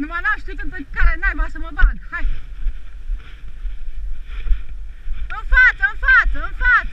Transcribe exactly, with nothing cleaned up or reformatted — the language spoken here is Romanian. Numai n-am știut în care naiba să mă bag. Hai! În față, în față, în față!